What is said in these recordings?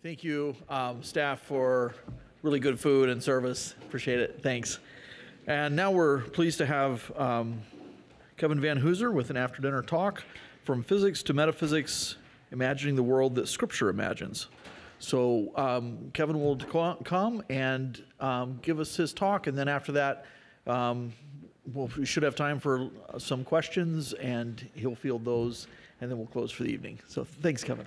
Thank you, staff, for really good food and service. Appreciate it. Thanks. And now we're pleased to have Kevin Vanhoozer with an after-dinner talk, From Physics to Metaphysics, Imagining the World that Scripture Imagines. So Kevin will come and give us his talk, and then after that, we should have time for some questions, and he'll field those, and then we'll close for the evening. So thanks, Kevin.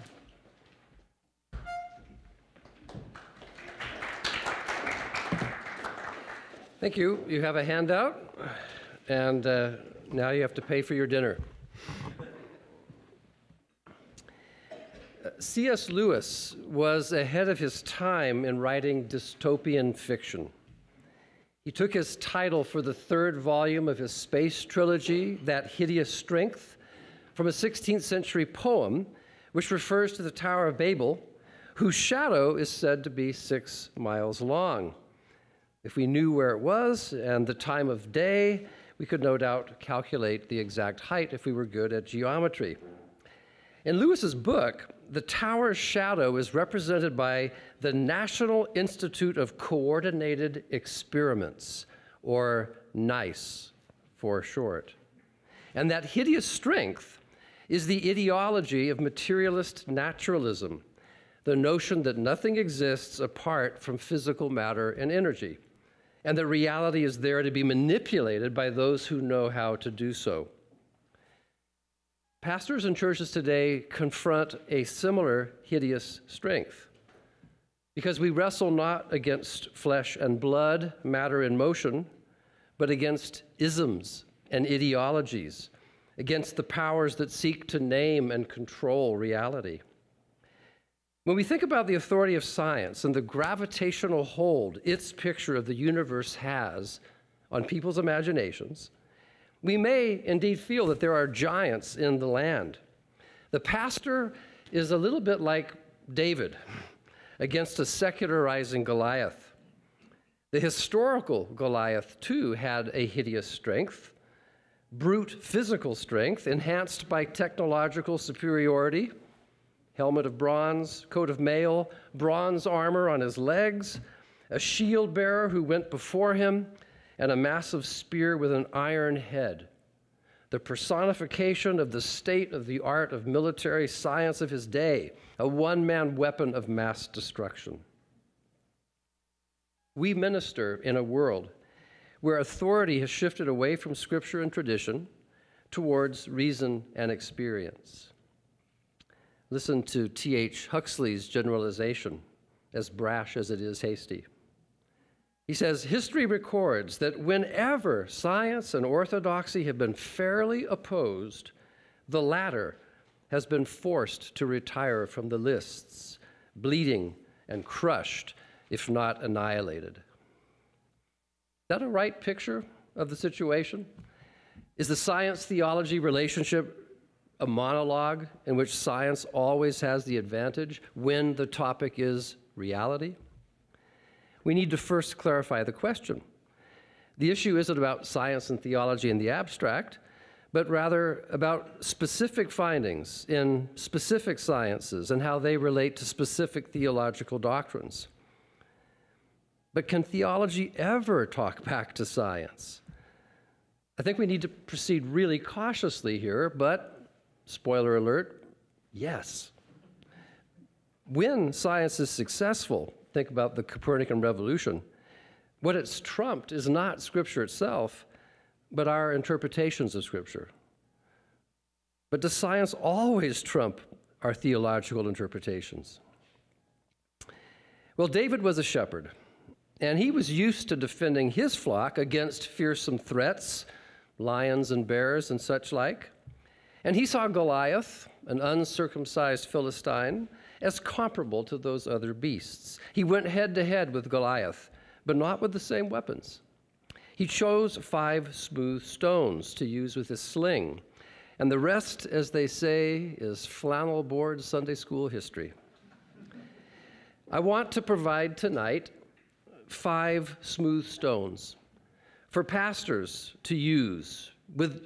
Thank you. You have a handout, and now you have to pay for your dinner. C.S. Lewis was ahead of his time in writing dystopian fiction. He took his title for the third volume of his space trilogy, That Hideous Strength, from a 16th century poem which refers to the Tower of Babel, whose shadow is said to be 6 miles long. If we knew where it was and the time of day, we could no doubt calculate the exact height if we were good at geometry. In Lewis's book, the tower's shadow is represented by the National Institute of Coordinated Experiments, or NICE for short. And that hideous strength is the ideology of materialist naturalism, the notion that nothing exists apart from physical matter and energy, and that reality is there to be manipulated by those who know how to do so. Pastors and churches today confront a similar hideous strength, because we wrestle not against flesh and blood, matter and motion, but against isms and ideologies, against the powers that seek to name and control reality. When we think about the authority of science and the gravitational hold its picture of the universe has on people's imaginations, we may indeed feel that there are giants in the land. The pastor is a little bit like David against a secularizing Goliath. The historical Goliath, too, had a hideous strength, brute physical strength enhanced by technological superiority, helmet of bronze, coat of mail, bronze armor on his legs, a shield bearer who went before him, and a massive spear with an iron head, the personification of the state of the art of military science of his day, a one-man weapon of mass destruction. We minister in a world where authority has shifted away from scripture and tradition towards reason and experience. Listen to T.H. Huxley's generalization, as brash as it is hasty. He says, history records that whenever science and orthodoxy have been fairly opposed, the latter has been forced to retire from the lists, bleeding and crushed, if not annihilated. Is that a right picture of the situation? Is the science-theology relationship a monologue in which science always has the advantage when the topic is reality? We need to first clarify the question. The issue isn't about science and theology in the abstract, but rather about specific findings in specific sciences and how they relate to specific theological doctrines. But can theology ever talk back to science? I think we need to proceed really cautiously here, but spoiler alert, yes. When science is successful, think about the Copernican Revolution, what it's trumped is not Scripture itself, but our interpretations of Scripture. But does science always trump our theological interpretations? Well, David was a shepherd, and he was used to defending his flock against fearsome threats, lions and bears and such like. And he saw Goliath, an uncircumcised Philistine, as comparable to those other beasts. He went head-to-head with Goliath, but not with the same weapons. He chose 5 smooth stones to use with his sling, and the rest, as they say, is flannel board Sunday school history. I want to provide tonight 5 smooth stones for pastors to use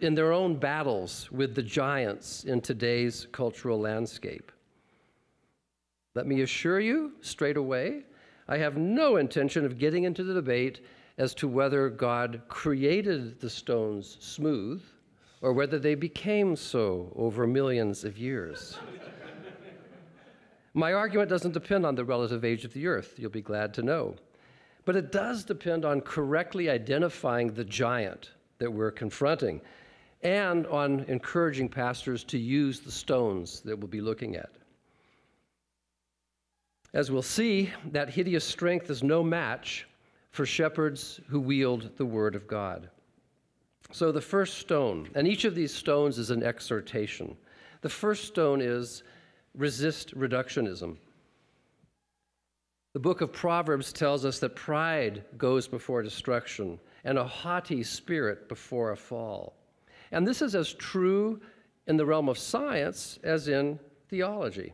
in their own battles with the giants in today's cultural landscape. Let me assure you straight away, I have no intention of getting into the debate as to whether God created the stones smooth or whether they became so over millions of years. My argument doesn't depend on the relative age of the earth, you'll be glad to know. But it does depend on correctly identifying the giant that we're confronting and on encouraging pastors to use the stones that we'll be looking at. As we'll see, that hideous strength is no match for shepherds who wield the word of God. So the first stone, and each of these stones is an exhortation. The first stone is resist reductionism. The book of Proverbs tells us that pride goes before destruction and a haughty spirit before a fall. And this is as true in the realm of science as in theology.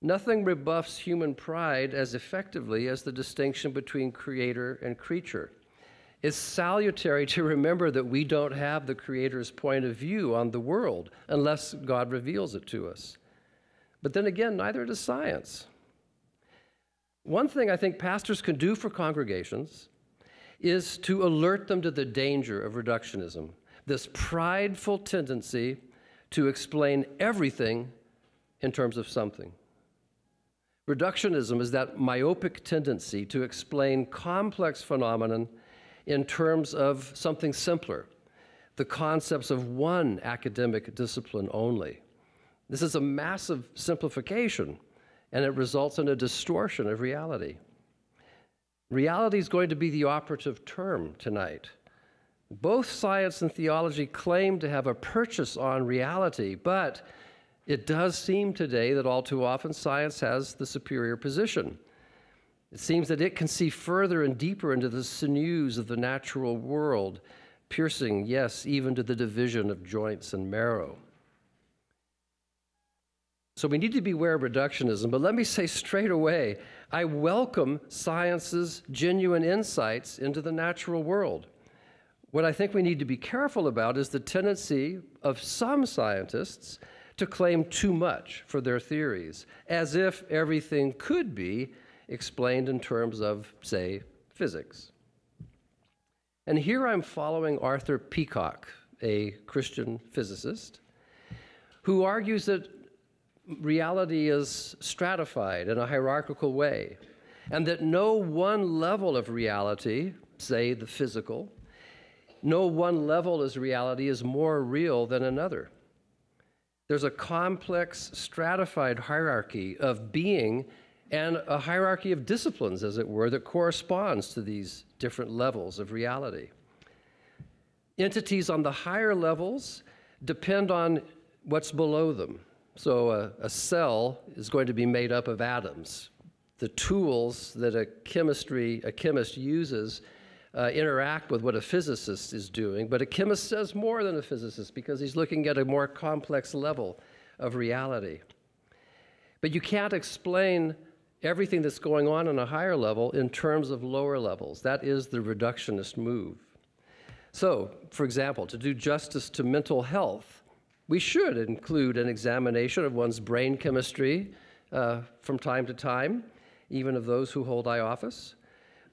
Nothing rebuffs human pride as effectively as the distinction between creator and creature. It's salutary to remember that we don't have the creator's point of view on the world unless God reveals it to us. But then again, neither does science. One thing I think pastors can do for congregations is to alert them to the danger of reductionism, this prideful tendency to explain everything in terms of something. Reductionism is that myopic tendency to explain complex phenomena in terms of something simpler, the concepts of one academic discipline only. This is a massive simplification, and it results in a distortion of reality. Reality is going to be the operative term tonight. Both science and theology claim to have a purchase on reality, but it does seem today that all too often science has the superior position. It seems that it can see further and deeper into the sinews of the natural world, piercing, yes, even to the division of joints and marrow. So we need to beware of reductionism, but let me say straight away, I welcome science's genuine insights into the natural world. What I think we need to be careful about is the tendency of some scientists to claim too much for their theories, as if everything could be explained in terms of, say, physics. And here I'm following Arthur Peacock, a Christian physicist, who argues that reality is stratified in a hierarchical way, and that no one level of reality, say the physical, no one level of reality is more real than another. There's a complex, stratified hierarchy of being and a hierarchy of disciplines, as it were, that corresponds to these different levels of reality. Entities on the higher levels depend on what's below them. So a cell is going to be made up of atoms. The tools that a chemist uses interact with what a physicist is doing, but a chemist says more than a physicist because he's looking at a more complex level of reality. But you can't explain everything that's going on a higher level in terms of lower levels. That is the reductionist move. So, for example, to do justice to mental health, we should include an examination of one's brain chemistry from time to time, even of those who hold high office.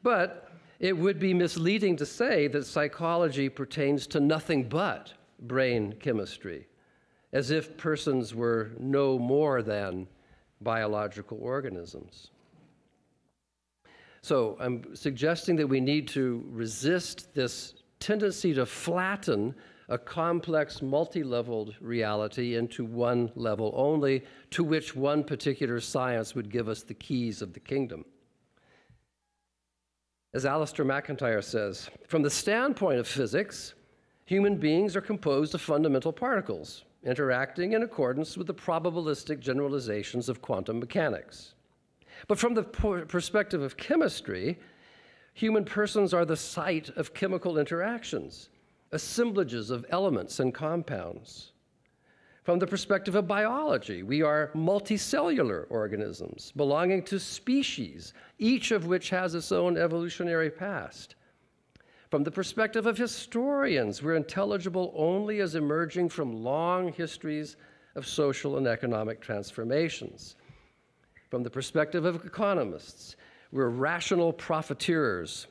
But it would be misleading to say that psychology pertains to nothing but brain chemistry, as if persons were no more than biological organisms. So I'm suggesting that we need to resist this tendency to flatten a complex, multi-leveled reality into one level only, to which one particular science would give us the keys of the kingdom. As Alasdair MacIntyre says, from the standpoint of physics, human beings are composed of fundamental particles, interacting in accordance with the probabilistic generalizations of quantum mechanics. But from the perspective of chemistry, human persons are the site of chemical interactions, assemblages of elements and compounds. From the perspective of biology, we are multicellular organisms belonging to species, each of which has its own evolutionary past. From the perspective of historians, we're intelligible only as emerging from long histories of social and economic transformations. from the perspective of economists, we're rational profiteers.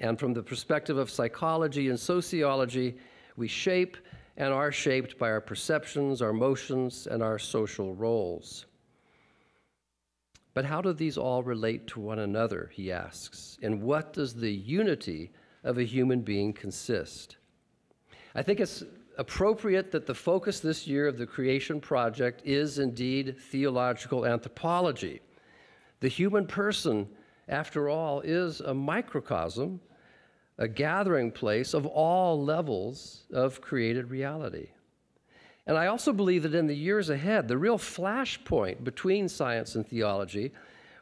And from the perspective of psychology and sociology, we shape and are shaped by our perceptions, our emotions, and our social roles. But how do these all relate to one another, he asks, and what does the unity of a human being consist? I think it's appropriate that the focus this year of the Creation Project is indeed theological anthropology. The human person, after all, is a microcosm, a gathering place of all levels of created reality. And I also believe that in the years ahead, the real flashpoint between science and theology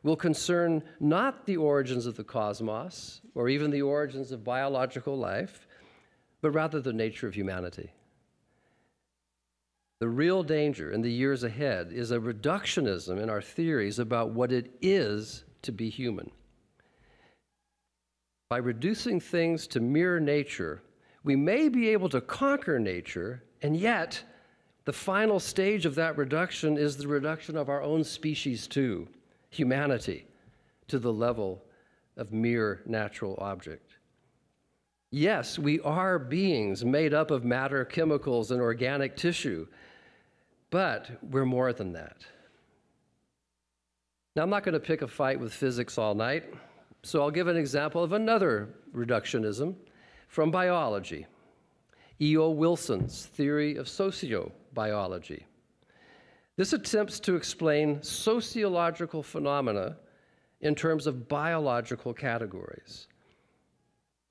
will concern not the origins of the cosmos or even the origins of biological life, but rather the nature of humanity. The real danger in the years ahead is a reductionism in our theories about what it is to be human. By reducing things to mere nature, we may be able to conquer nature, and yet the final stage of that reduction is the reduction of our own species too, humanity, to the level of mere natural object. Yes, we are beings made up of matter, chemicals, and organic tissue, but we're more than that. Now, I'm not going to pick a fight with physics all night, so I'll give an example of another reductionism from biology, E.O. Wilson's theory of sociobiology. This attempts to explain sociological phenomena in terms of biological categories.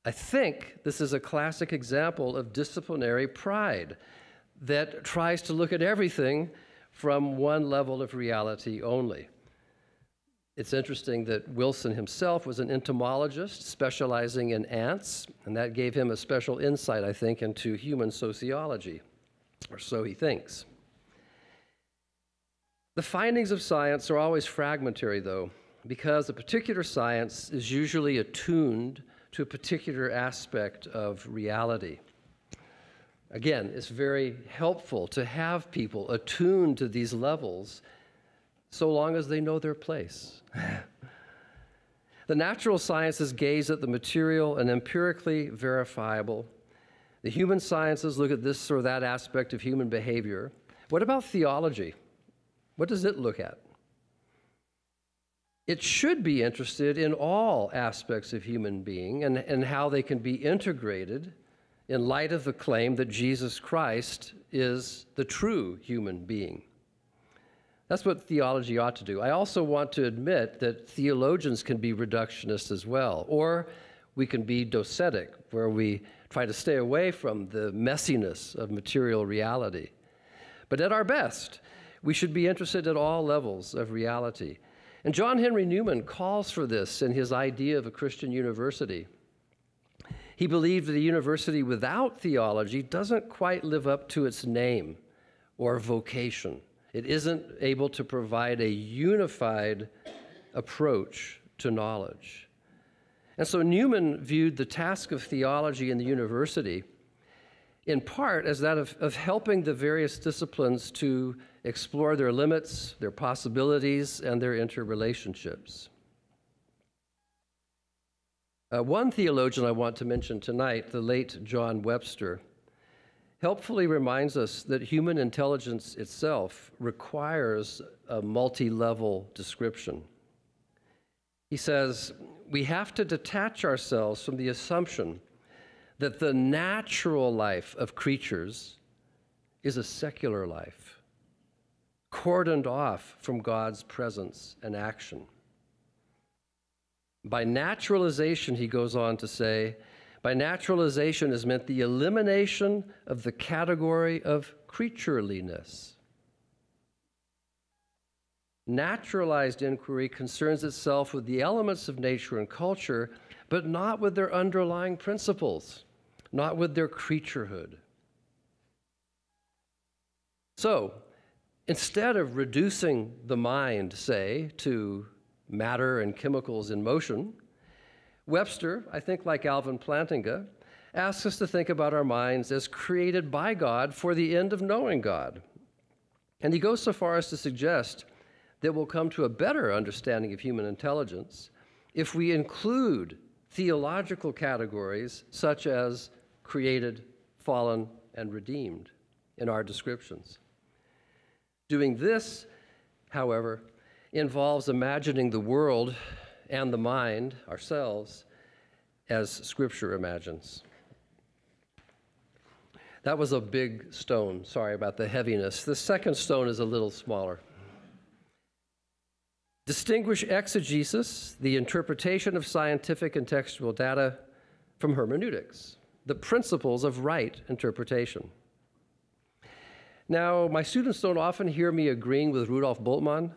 I think this is a classic example of disciplinary pride that tries to look at everything from one level of reality only. It's interesting that Wilson himself was an entomologist specializing in ants, and that gave him a special insight, I think, into human sociology, or so he thinks. The findings of science are always fragmentary, though, because a particular science is usually attuned to a particular aspect of reality. Again, it's very helpful to have people attuned to these levels so long as they know their place. The natural sciences gaze at the material and empirically verifiable. The human sciences look at this or that aspect of human behavior. What about theology? What does it look at? It should be interested in all aspects of human being and how they can be integrated in light of the claim that Jesus Christ is the true human being. That's what theology ought to do. I also want to admit that theologians can be reductionists as well, or we can be docetic, where we try to stay away from the messiness of material reality. But at our best, we should be interested at all levels of reality. And John Henry Newman calls for this in his idea of a Christian university. He believed that a university without theology doesn't quite live up to its name or vocation. It isn't able to provide a unified approach to knowledge. And so Newman viewed the task of theology in the university in part as that of helping the various disciplines to explore their limits, their possibilities, and their interrelationships. One theologian I want to mention tonight, the late John Webster, helpfully reminds us that human intelligence itself requires a multi-level description. He says, we have to detach ourselves from the assumption that the natural life of creatures is a secular life, cordoned off from God's presence and action. By naturalization, he goes on to say, by naturalization is meant the elimination of the category of creatureliness. Naturalized inquiry concerns itself with the elements of nature and culture, but not with their underlying principles, not with their creaturehood. So, instead of reducing the mind, say, to matter and chemicals in motion, Webster, I think like Alvin Plantinga, asks us to think about our minds as created by God for the end of knowing God. And he goes so far as to suggest that we'll come to a better understanding of human intelligence if we include theological categories such as created, fallen, and redeemed in our descriptions. Doing this, however, involves imagining the world and the mind, ourselves, as Scripture imagines. That was a big stone. Sorry about the heaviness. The second stone is a little smaller. Distinguish exegesis, the interpretation of scientific and textual data, from hermeneutics, the principles of right interpretation. Now, my students don't often hear me agreeing with Rudolf Bultmann,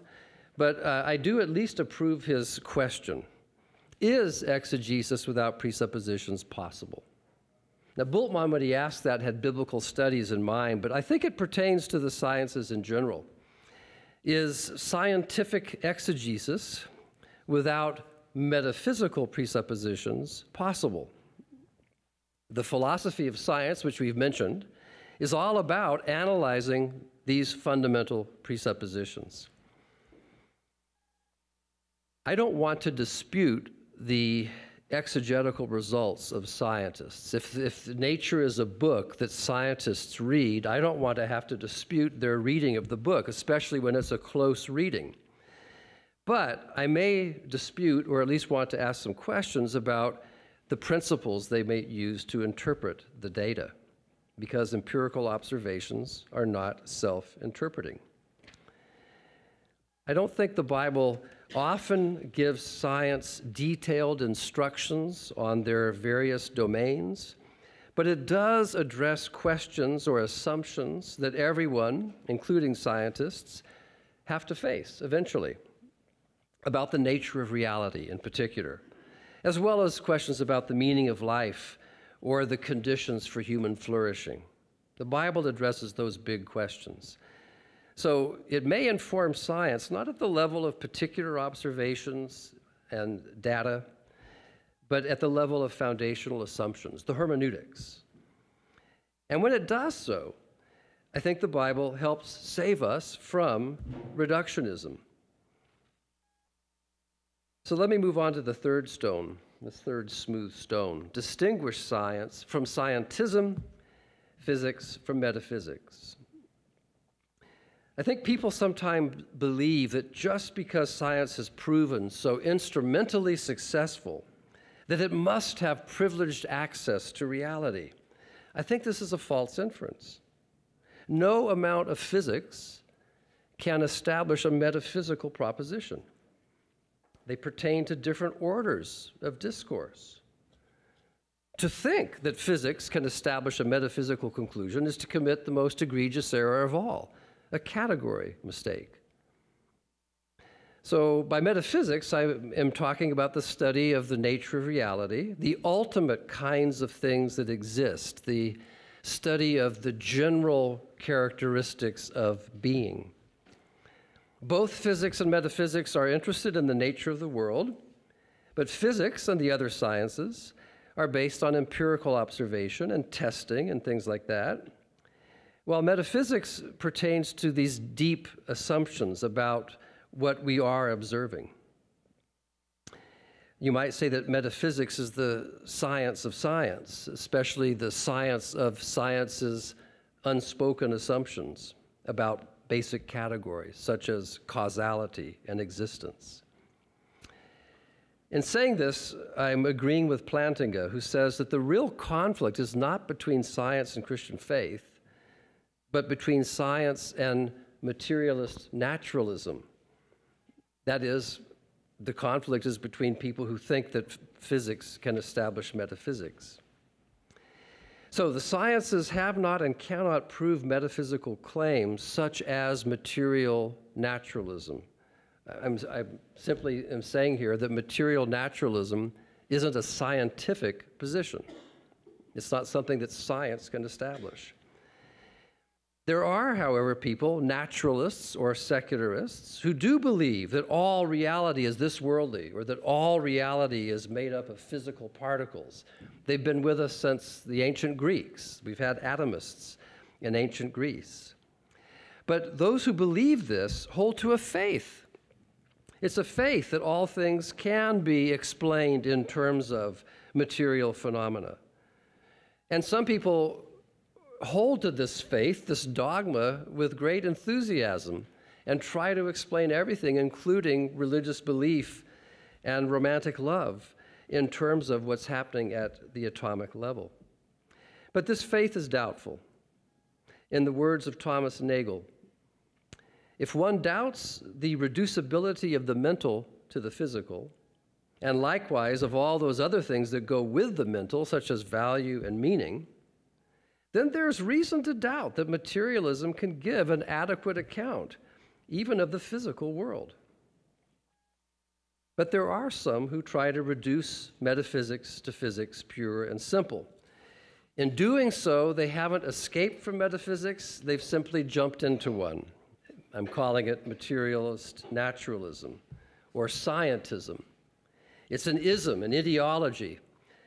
but I do at least approve his question. Is exegesis without presuppositions possible? Now, Bultmann, when he asked that, had biblical studies in mind, but I think it pertains to the sciences in general. Is scientific exegesis without metaphysical presuppositions possible? The philosophy of science, which we've mentioned, is all about analyzing these fundamental presuppositions. I don't want to dispute the exegetical results of scientists. If nature is a book that scientists read, I don't want to have to dispute their reading of the book, especially when it's a close reading. But I may dispute, or at least want to ask some questions about the principles they may use to interpret the data, because empirical observations are not self-interpreting. I don't think the Bible often gives science detailed instructions on their various domains, but it does address questions or assumptions that everyone, including scientists, have to face eventually, about the nature of reality in particular, as well as questions about the meaning of life or the conditions for human flourishing. The Bible addresses those big questions. So it may inform science, not at the level of particular observations and data, but at the level of foundational assumptions, the hermeneutics. And when it does so, I think the Bible helps save us from reductionism. So let me move on to the third stone. The third smooth stone. Distinguish science from scientism, physics from metaphysics. I think people sometimes believe that just because science has proven so instrumentally successful, that it must have privileged access to reality. I think this is a false inference. No amount of physics can establish a metaphysical proposition. They pertain to different orders of discourse. To think that physics can establish a metaphysical conclusion is to commit the most egregious error of all, a category mistake. So by metaphysics, I am talking about the study of the nature of reality, the ultimate kinds of things that exist, the study of the general characteristics of being. Both physics and metaphysics are interested in the nature of the world, but physics and the other sciences are based on empirical observation and testing and things like that, while metaphysics pertains to these deep assumptions about what we are observing. You might say that metaphysics is the science of science, especially the science of science's unspoken assumptions about basic categories, such as causality and existence. In saying this, I'm agreeing with Plantinga, who says that the real conflict is not between science and Christian faith, but between science and materialist naturalism. That is, the conflict is between people who think that physics can establish metaphysics. So the sciences have not and cannot prove metaphysical claims such as material naturalism. I simply am saying here that material naturalism isn't a scientific position. It's not something that science can establish. There are, however, people, naturalists or secularists, who do believe that all reality is this worldly, or that all reality is made up of physical particles. They've been with us since the ancient Greeks. We've had atomists in ancient Greece. But those who believe this hold to a faith It's a faith that all things can be explained in terms of material phenomena. And some people hold to this faith, this dogma, with great enthusiasm and try to explain everything, including religious belief and romantic love, in terms of what's happening at the atomic level. But this faith is doubtful. In the words of Thomas Nagel, if one doubts the reducibility of the mental to the physical, and likewise of all those other things that go with the mental, such as value and meaning, then there's reason to doubt that materialism can give an adequate account even of the physical world. But there are some who try to reduce metaphysics to physics pure and simple. In doing so, they haven't escaped from metaphysics, they've simply jumped into one. I'm calling it materialist naturalism or scientism. It's an ism, an ideology,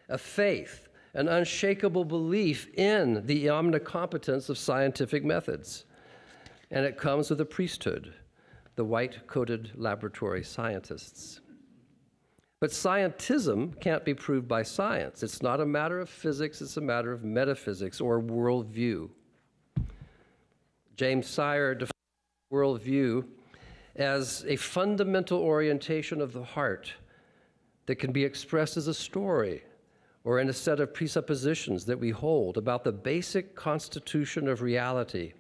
a faith, an unshakable belief in the omnicompetence of scientific methods. And it comes with a priesthood, the white-coated laboratory scientists. But scientism can't be proved by science. It's not a matter of physics, it's a matter of metaphysics or worldview. James Sire defines worldview as a fundamental orientation of the heart that can be expressed as a story or in a set of presuppositions that we hold about the basic constitution of reality.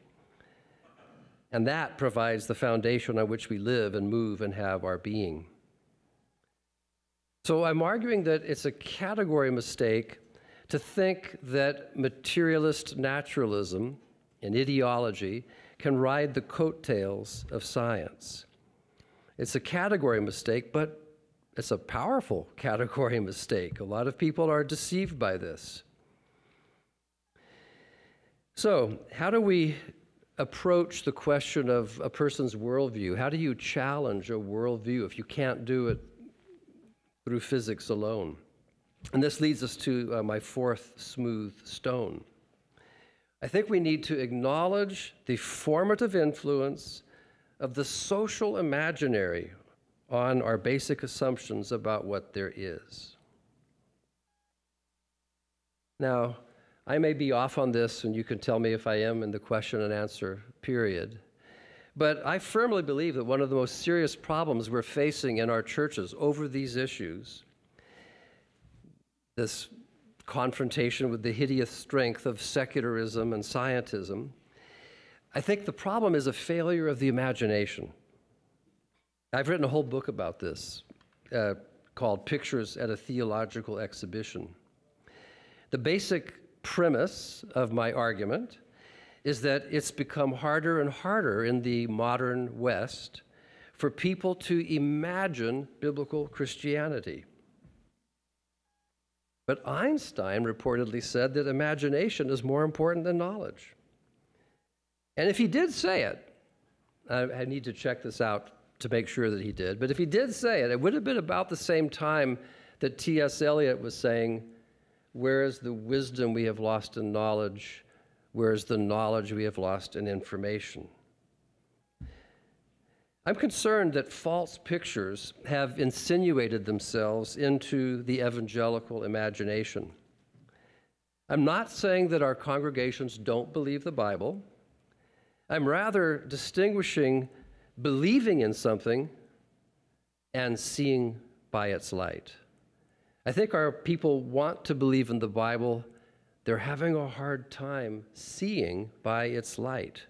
And that provides the foundation on which we live and move and have our being. So I'm arguing that it's a category mistake to think that materialist naturalism and ideology can ride the coattails of science. It's a category mistake, but it's a powerful category mistake. A lot of people are deceived by this. So how do we approach the question of a person's worldview? How do you challenge a worldview if you can't do it through physics alone? And this leads us to my fourth smooth stone. I think we need to acknowledge the formative influence of the social imaginary on our basic assumptions about what there is. Now, I may be off on this, and you can tell me if I am in the question and answer period, but I firmly believe that one of the most serious problems we're facing in our churches over these issues, this confrontation with the hideous strength of secularism and scientism, I think the problem is a failure of the imagination. I've written a whole book about this called Pictures at a Theological Exhibition. The basic premise of my argument is that it's become harder and harder in the modern West for people to imagine biblical Christianity. But Einstein reportedly said that imagination is more important than knowledge. And if he did say it, I need to check this out to make sure that he did, but if he did say it, it would have been about the same time that T.S. Eliot was saying, "Where is the wisdom we have lost in knowledge? Where is the knowledge we have lost in information?" I'm concerned that false pictures have insinuated themselves into the evangelical imagination. I'm not saying that our congregations don't believe the Bible. I'm rather distinguishing believing in something and seeing by its light. I think our people want to believe in the Bible. They're having a hard time seeing by its light.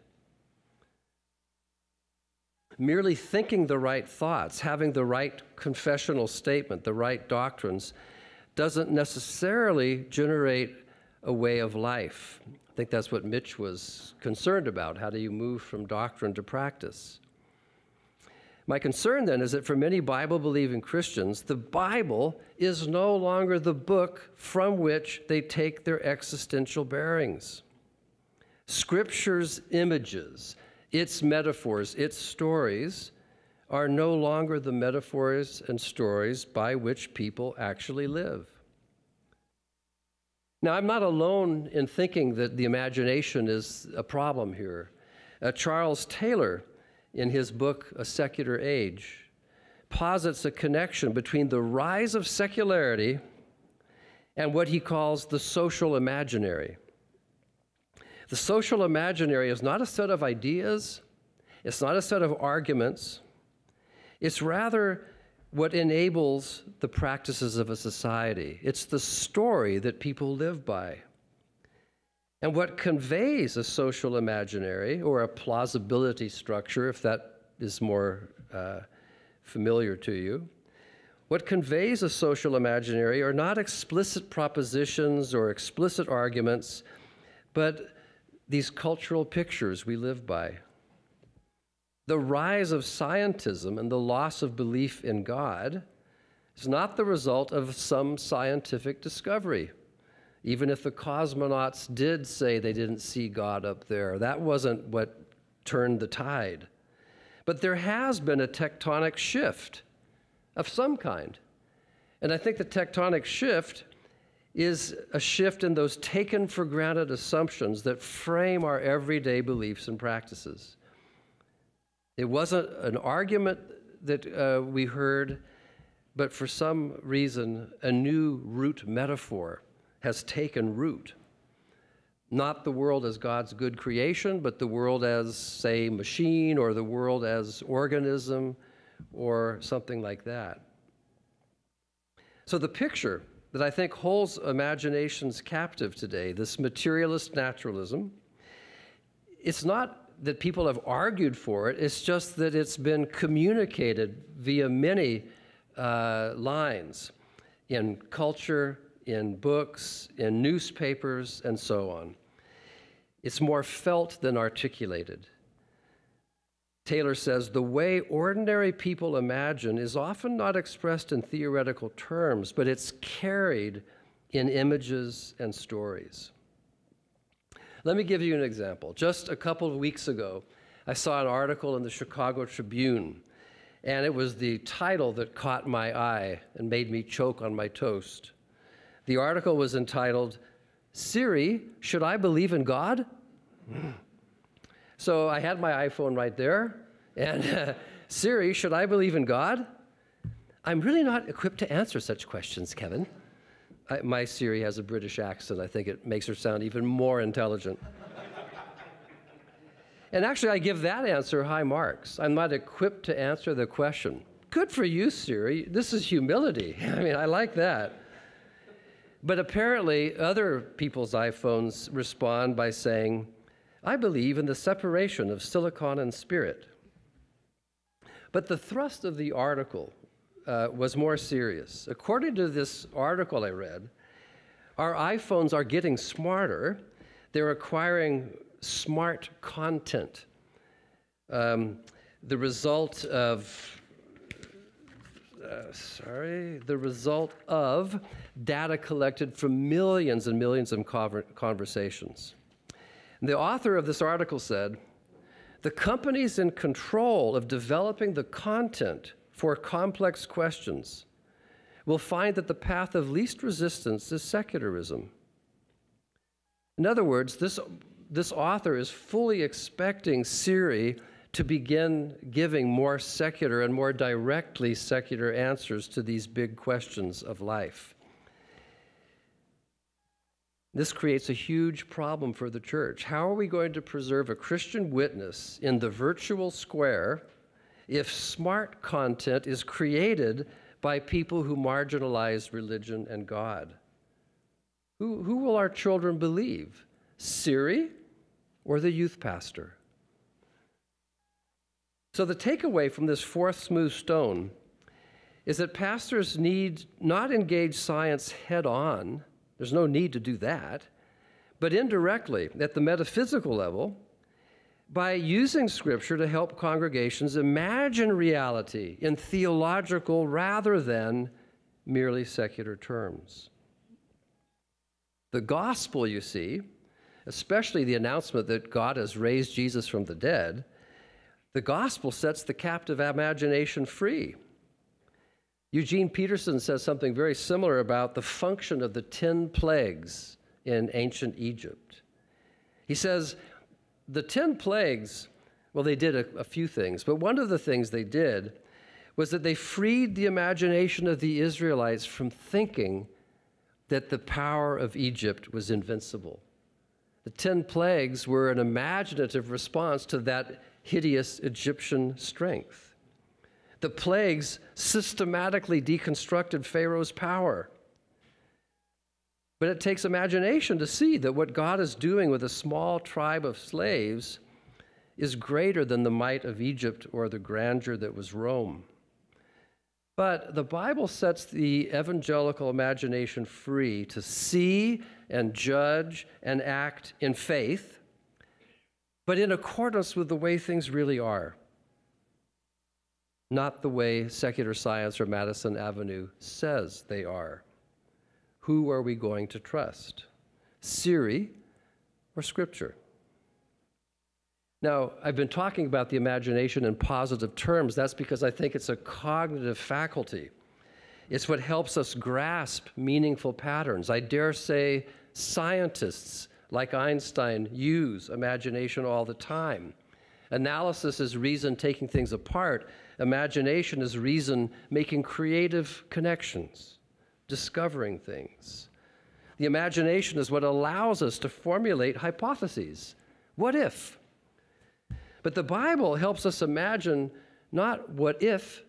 Merely thinking the right thoughts, having the right confessional statement, the right doctrines, doesn't necessarily generate a way of life. I think that's what Mitch was concerned about. How do you move from doctrine to practice? My concern then is that for many Bible-believing Christians, the Bible is no longer the book from which they take their existential bearings. Scripture's images, its metaphors, its stories are no longer the metaphors and stories by which people actually live. Now, I'm not alone in thinking that the imagination is a problem here. Charles Taylor, in his book, A Secular Age, posits a connection between the rise of secularity and what he calls the social imaginary. The social imaginary is not a set of ideas, it's not a set of arguments, it's rather what enables the practices of a society. It's the story that people live by. And what conveys a social imaginary, or a plausibility structure, if that is more familiar to you, what conveys a social imaginary are not explicit propositions or explicit arguments, but these cultural pictures we live by. The rise of scientism and the loss of belief in God is not the result of some scientific discovery. Even if the cosmonauts did say they didn't see God up there, that wasn't what turned the tide. But there has been a tectonic shift of some kind. And I think the tectonic shift is a shift in those taken for granted assumptions that frame our everyday beliefs and practices. It wasn't an argument that we heard, but for some reason, a new root metaphor has taken root. Not the world as God's good creation, but the world as, say, machine, or the world as organism, or something like that. So the picture that I think holds imaginations captive today, this materialist naturalism, it's not that people have argued for it, it's just that it's been communicated via many lines in culture, in books, in newspapers, and so on. It's more felt than articulated. Taylor says, the way ordinary people imagine is often not expressed in theoretical terms, but it's carried in images and stories. Let me give you an example. Just a couple of weeks ago, I saw an article in the Chicago Tribune, and it was the title that caught my eye and made me choke on my toast. The article was entitled, "Siri, Should I Believe in God?" So I had my iPhone right there, and Siri, should I believe in God? I'm really not equipped to answer such questions, Kevin. My Siri has a British accent. I think it makes her sound even more intelligent. And actually, I give that answer high marks. I'm not equipped to answer the question. Good for you, Siri. This is humility. I mean, I like that. But apparently, other people's iPhones respond by saying, I believe in the separation of silicon and spirit. But the thrust of the article was more serious. According to this article I read, our iPhones are getting smarter. They're acquiring smart content, the result of data collected from millions and millions of conversations. And the author of this article said, the companies in control of developing the content for complex questions will find that the path of least resistance is secularism. In other words, this author is fully expecting Siri to begin giving more secular and more directly secular answers to these big questions of life. This creates a huge problem for the church. How are we going to preserve a Christian witness in the virtual square if smart content is created by people who marginalize religion and God? Who will our children believe? Siri or the youth pastor? So the takeaway from this fourth smooth stone is that pastors need not engage science head-on, there's no need to do that, but indirectly at the metaphysical level by using Scripture to help congregations imagine reality in theological rather than merely secular terms. The gospel, you see, especially the announcement that God has raised Jesus from the dead, the gospel sets the captive imagination free. Eugene Peterson says something very similar about the function of the 10 plagues in ancient Egypt. He says, the 10 plagues, well, they did a few things, but one of the things they did was that they freed the imagination of the Israelites from thinking that the power of Egypt was invincible. The 10 plagues were an imaginative response to that hideous Egyptian strength. The plagues systematically deconstructed Pharaoh's power. But it takes imagination to see that what God is doing with a small tribe of slaves is greater than the might of Egypt or the grandeur that was Rome. But the Bible sets the evangelical imagination free to see and judge and act in faith, but in accordance with the way things really are, not the way secular science or Madison Avenue says they are. Who are we going to trust? Siri or Scripture? Now, I've been talking about the imagination in positive terms. That's because I think it's a cognitive faculty. It's what helps us grasp meaningful patterns. I dare say scientists like Einstein use imagination all the time. Analysis is reason taking things apart. Imagination is reason making creative connections, discovering things. The imagination is what allows us to formulate hypotheses. What if? But the Bible helps us imagine not what if,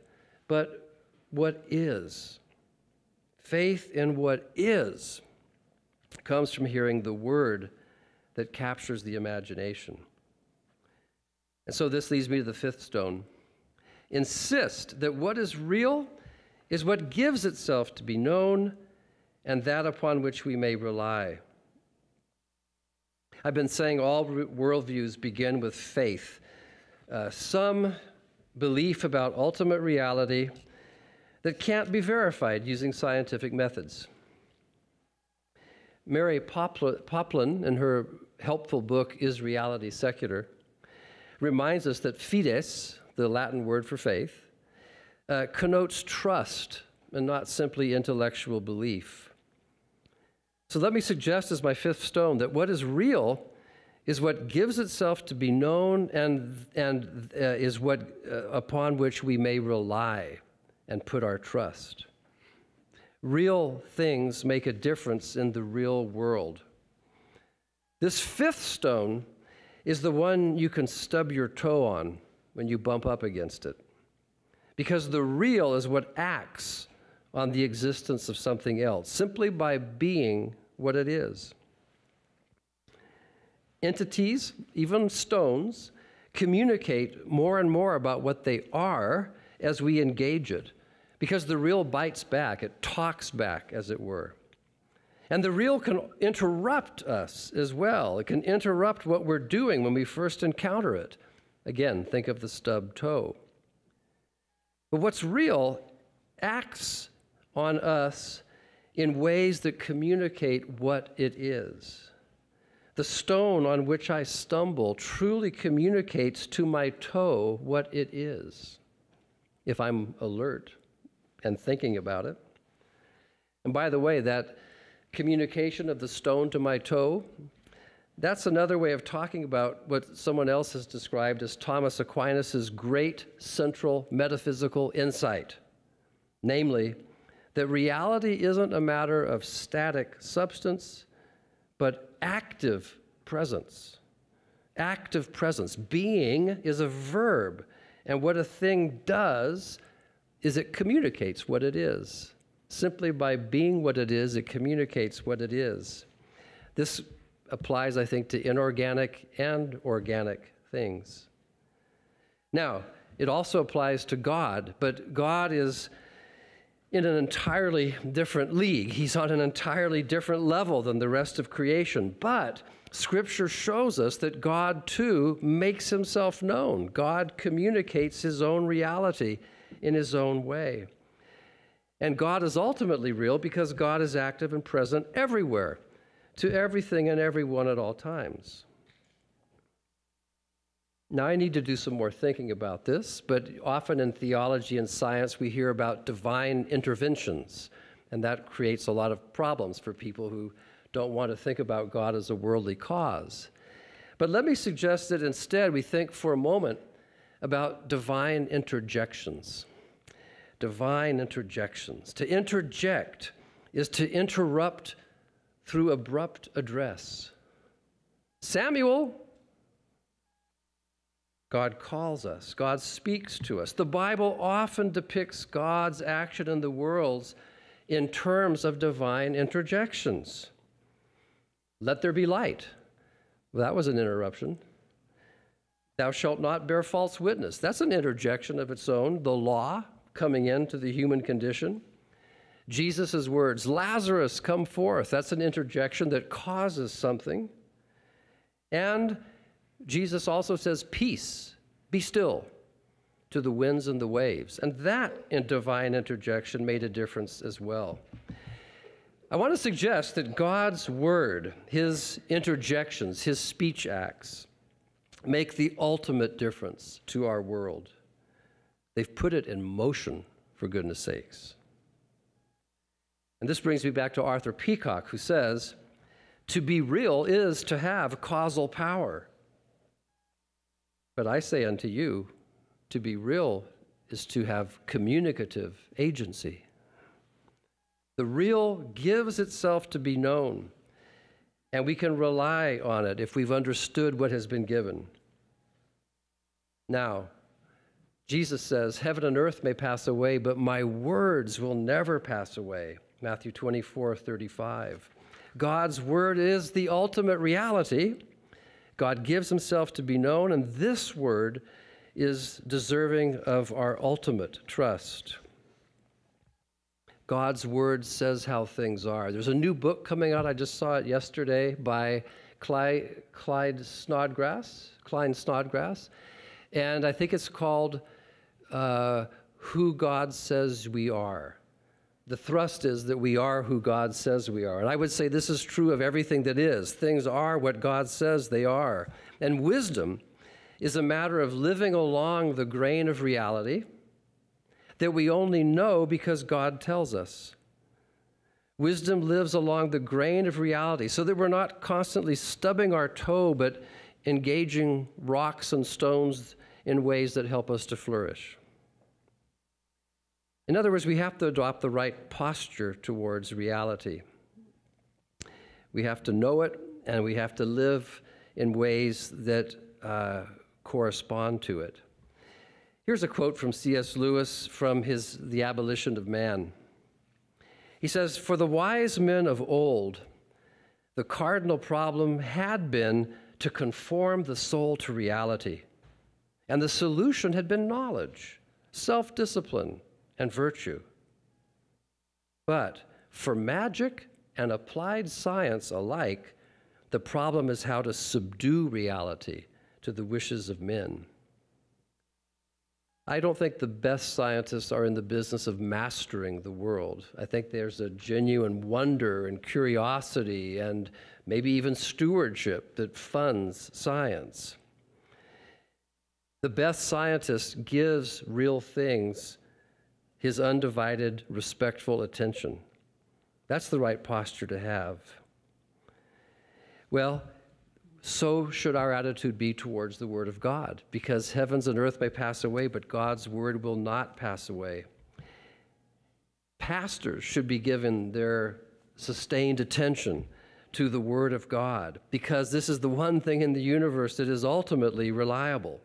but what is. Faith in what is comes from hearing the word that captures the imagination. And so this leads me to the 5th stone. Insist that what is real is what gives itself to be known and that upon which we may rely. I've been saying all worldviews begin with faith. Some belief about ultimate reality that can't be verified using scientific methods. Mary Poplin, in her helpful book, Is Reality Secular?, reminds us that fides, the Latin word for faith, connotes trust and not simply intellectual belief. So let me suggest as my 5th stone that what is real is what gives itself to be known and is what upon which we may rely and put our trust. Real things make a difference in the real world. This 5th stone is the one you can stub your toe on when you bump up against it, because the real is what acts on the existence of something else, simply by being what it is. Entities, even stones, communicate more and more about what they are as we engage it, because the real bites back, it talks back, as it were. And the real can interrupt us as well. It can interrupt what we're doing when we first encounter it. Again, think of the stubbed toe. But what's real acts on us in ways that communicate what it is. The stone on which I stumble truly communicates to my toe what it is, if I'm alert and thinking about it. And by the way, that communication of the stone to my toe, that's another way of talking about what someone else has described as Thomas Aquinas's great central metaphysical insight, namely, that reality isn't a matter of static substance, but active presence. Active presence. Being is a verb, and what a thing does is it communicates what it is. Simply by being what it is, it communicates what it is. This applies, I think, to inorganic and organic things. Now, it also applies to God, but God is in an entirely different league. He's on an entirely different level than the rest of creation. But Scripture shows us that God, too, makes himself known. God communicates his own reality in his own way. And God is ultimately real because God is active and present everywhere, to everything and everyone at all times. Now, I need to do some more thinking about this, but often in theology and science, we hear about divine interventions, and that creates a lot of problems for people who don't want to think about God as a worldly cause. But let me suggest that instead we think for a moment about divine interjections. divine interjections. To interject is to interrupt through abrupt address. Samuel! God calls us. God speaks to us. The Bible often depicts God's action in the world in terms of divine interjections. Let there be light. Well, that was an interruption. Thou shalt not bear false witness. That's an interjection of its own. The law coming into the human condition. Jesus' words, Lazarus, come forth. That's an interjection that causes something. And Jesus also says, peace, be still to the winds and the waves. And that in divine interjection made a difference as well. I want to suggest that God's word, his interjections, his speech acts, make the ultimate difference to our world. They've put it in motion, for goodness sakes. And this brings me back to Arthur Peacock, who says, to be real is to have causal power. But I say unto you, to be real is to have communicative agency. The real gives itself to be known, and we can rely on it if we've understood what has been given. Now, Jesus says, heaven and earth may pass away, but my words will never pass away. Matthew 24:35. God's word is the ultimate reality. God gives himself to be known, and this word is deserving of our ultimate trust. God's word says how things are. There's a new book coming out. I just saw it yesterday by Klyne Snodgrass, and I think it's called Who God Says We Are. The thrust is that we are who God says we are. And I would say this is true of everything that is. Things are what God says they are. And wisdom is a matter of living along the grain of reality that we only know because God tells us. Wisdom lives along the grain of reality so that we're not constantly stubbing our toe, but engaging rocks and stones in ways that help us to flourish. In other words, we have to adopt the right posture towards reality. We have to know it, and we have to live in ways that correspond to it. Here's a quote from C.S. Lewis from his The Abolition of Man. He says, "For the wise men of old, the cardinal problem had been to conform the soul to reality, and the solution had been knowledge, self-discipline, and virtue. But for magic and applied science alike, the problem is how to subdue reality to the wishes of men." I don't think the best scientists are in the business of mastering the world. I think there's a genuine wonder and curiosity and maybe even stewardship that funds science. The best scientist gives real things his undivided, respectful attention. That's the right posture to have. Well, so should our attitude be towards the Word of God, because heavens and earth may pass away, but God's Word will not pass away. Pastors should be given their sustained attention to the Word of God, because this is the one thing in the universe that is ultimately reliable.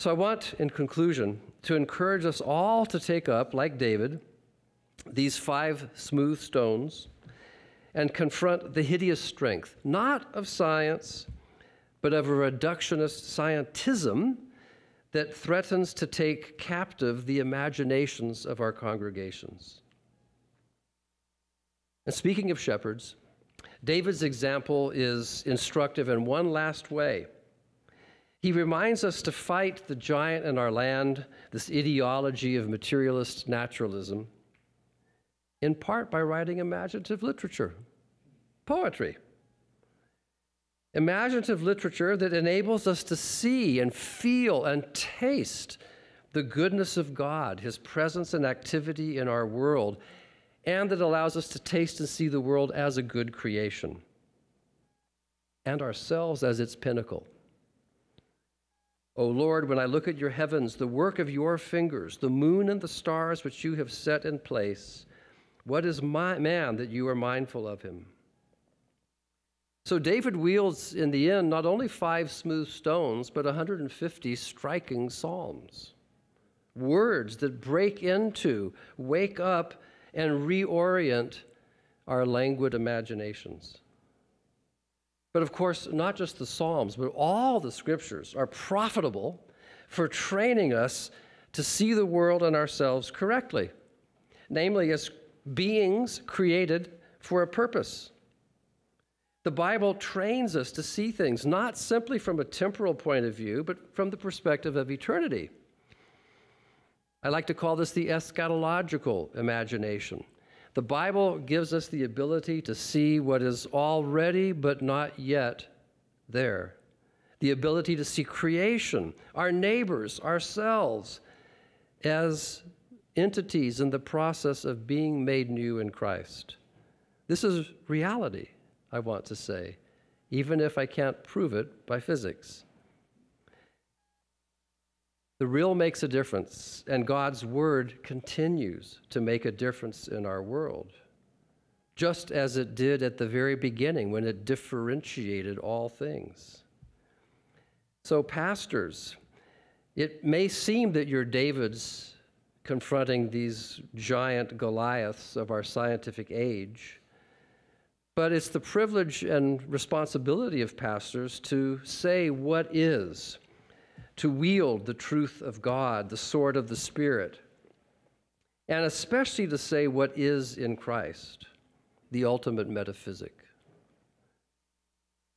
So I want, in conclusion, to encourage us all to take up, like David, these 5 smooth stones and confront the hideous strength, not of science, but of a reductionist scientism that threatens to take captive the imaginations of our congregations. And speaking of shepherds, David's example is instructive in one last way. He reminds us to fight the giant in our land, this ideology of materialist naturalism, in part by writing imaginative literature, poetry. Imaginative literature that enables us to see and feel and taste the goodness of God, his presence and activity in our world, and that allows us to taste and see the world as a good creation and ourselves as its pinnacle. O Lord, when I look at your heavens, the work of your fingers, the moon and the stars which you have set in place, what is man that you are mindful of him? So David wields in the end not only 5 smooth stones, but 150 striking psalms. Words that break into, wake up, and reorient our languid imaginations. But of course, not just the Psalms, but all the scriptures are profitable for training us to see the world and ourselves correctly, namely as beings created for a purpose. The Bible trains us to see things not simply from a temporal point of view, but from the perspective of eternity. I like to call this the eschatological imagination. The Bible gives us the ability to see what is already but not yet there. The ability to see creation, our neighbors, ourselves, as entities in the process of being made new in Christ. This is reality, I want to say, even if I can't prove it by physics. The real makes a difference, and God's word continues to make a difference in our world, just as it did at the very beginning when it differentiated all things. So pastors, it may seem that you're Davids confronting these giant Goliaths of our scientific age, but it's the privilege and responsibility of pastors to say what is, to wield the truth of God, the sword of the Spirit, and especially to say what is in Christ, the ultimate metaphysic.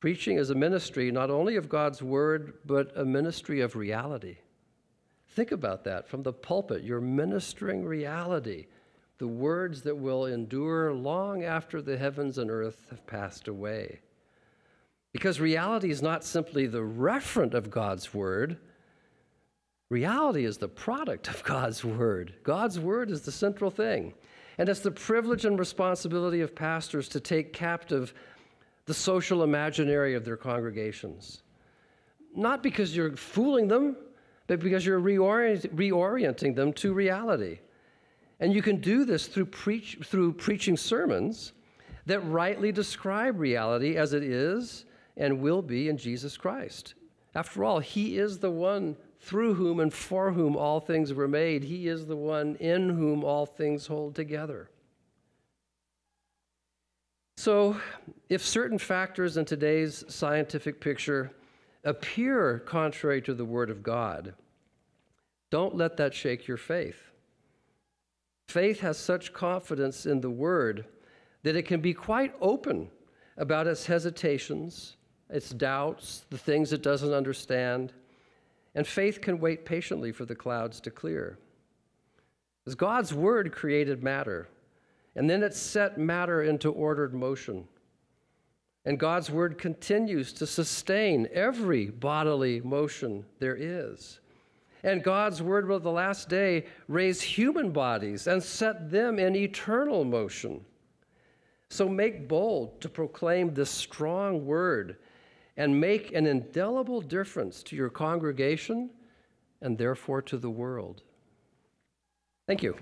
Preaching is a ministry not only of God's word, but a ministry of reality. Think about that. From the pulpit, you're ministering reality, the words that will endure long after the heavens and earth have passed away. Because reality is not simply the referent of God's word. Reality is the product of God's word. God's word is the central thing. And it's the privilege and responsibility of pastors to take captive the social imaginary of their congregations. Not because you're fooling them, but because you're reorienting them to reality. And you can do this through preaching sermons that rightly describe reality as it is and will be in Jesus Christ. After all, he is the one through whom and for whom all things were made. He is the one in whom all things hold together. So if certain factors in today's scientific picture appear contrary to the word of God, don't let that shake your faith. Faith has such confidence in the word that it can be quite open about its hesitations, its doubts, the things it doesn't understand, and faith can wait patiently for the clouds to clear. As God's word created matter, and then it set matter into ordered motion. And God's word continues to sustain every bodily motion there is. And God's word will at the last day raise human bodies and set them in eternal motion. So make bold to proclaim this strong word and make an indelible difference to your congregation and therefore to the world. Thank you.